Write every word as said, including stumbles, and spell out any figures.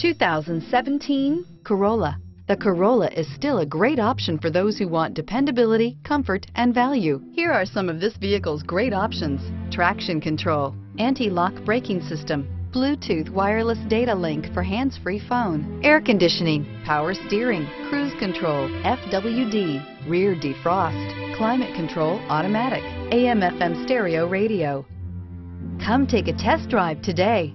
two thousand seventeen Corolla. The Corolla is still a great option for those who want dependability, comfort, and value. Here are some of this vehicle's great options: traction control, anti-lock braking system, Bluetooth wireless data link for hands-free phone, air conditioning, power steering, cruise control, F W D, rear defrost, climate control automatic, A M F M stereo radio. Come take a test drive today.